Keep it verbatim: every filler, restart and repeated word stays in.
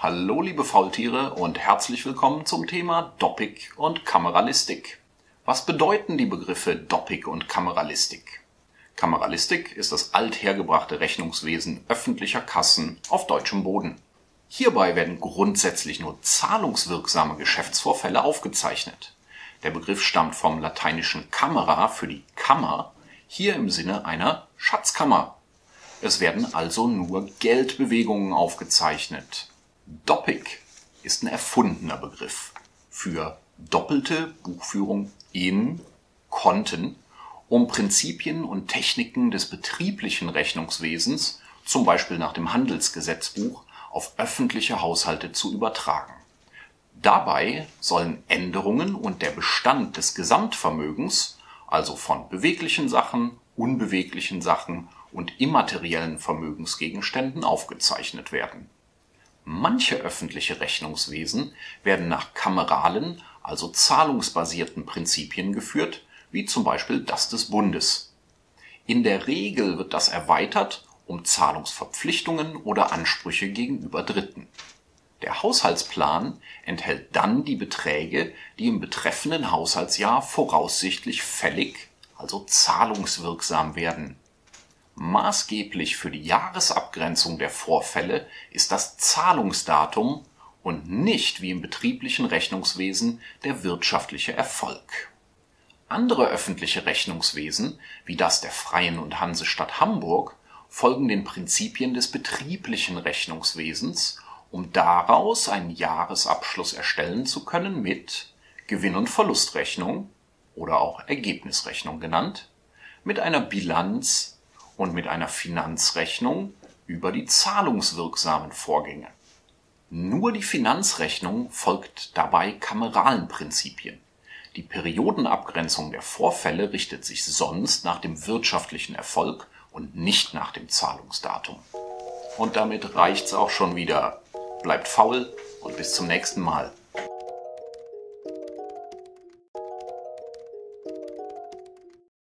Hallo liebe Faultiere und herzlich willkommen zum Thema Doppik und Kameralistik. Was bedeuten die Begriffe Doppik und Kameralistik? Kameralistik ist das althergebrachte Rechnungswesen öffentlicher Kassen auf deutschem Boden. Hierbei werden grundsätzlich nur zahlungswirksame Geschäftsvorfälle aufgezeichnet. Der Begriff stammt vom lateinischen camera für die Kammer, hier im Sinne einer Schatzkammer. Es werden also nur Geldbewegungen aufgezeichnet. Doppik ist ein erfundener Begriff für doppelte Buchführung in Konten, um Prinzipien und Techniken des betrieblichen Rechnungswesens, zum Beispiel nach dem Handelsgesetzbuch, auf öffentliche Haushalte zu übertragen. Dabei sollen Änderungen und der Bestand des Gesamtvermögens, also von beweglichen Sachen, unbeweglichen Sachen und immateriellen Vermögensgegenständen, aufgezeichnet werden. Manche öffentliche Rechnungswesen werden nach kameralen, also zahlungsbasierten Prinzipien geführt, wie zum Beispiel das des Bundes. In der Regel wird das erweitert um Zahlungsverpflichtungen oder Ansprüche gegenüber Dritten. Der Haushaltsplan enthält dann die Beträge, die im betreffenden Haushaltsjahr voraussichtlich fällig, also zahlungswirksam werden. Maßgeblich für die Jahresabgrenzung der Vorfälle ist das Zahlungsdatum und nicht wie im betrieblichen Rechnungswesen der wirtschaftliche Erfolg. Andere öffentliche Rechnungswesen, wie das der Freien und Hansestadt Hamburg, folgen den Prinzipien des betrieblichen Rechnungswesens, um daraus einen Jahresabschluss erstellen zu können mit Gewinn- und Verlustrechnung oder auch Ergebnisrechnung genannt, mit einer Bilanz und mit einer Finanzrechnung über die zahlungswirksamen Vorgänge. Nur die Finanzrechnung folgt dabei kameralen Prinzipien. Die Periodenabgrenzung der Vorfälle richtet sich sonst nach dem wirtschaftlichen Erfolg und nicht nach dem Zahlungsdatum. Und damit reicht's auch schon wieder. Bleibt faul und bis zum nächsten Mal.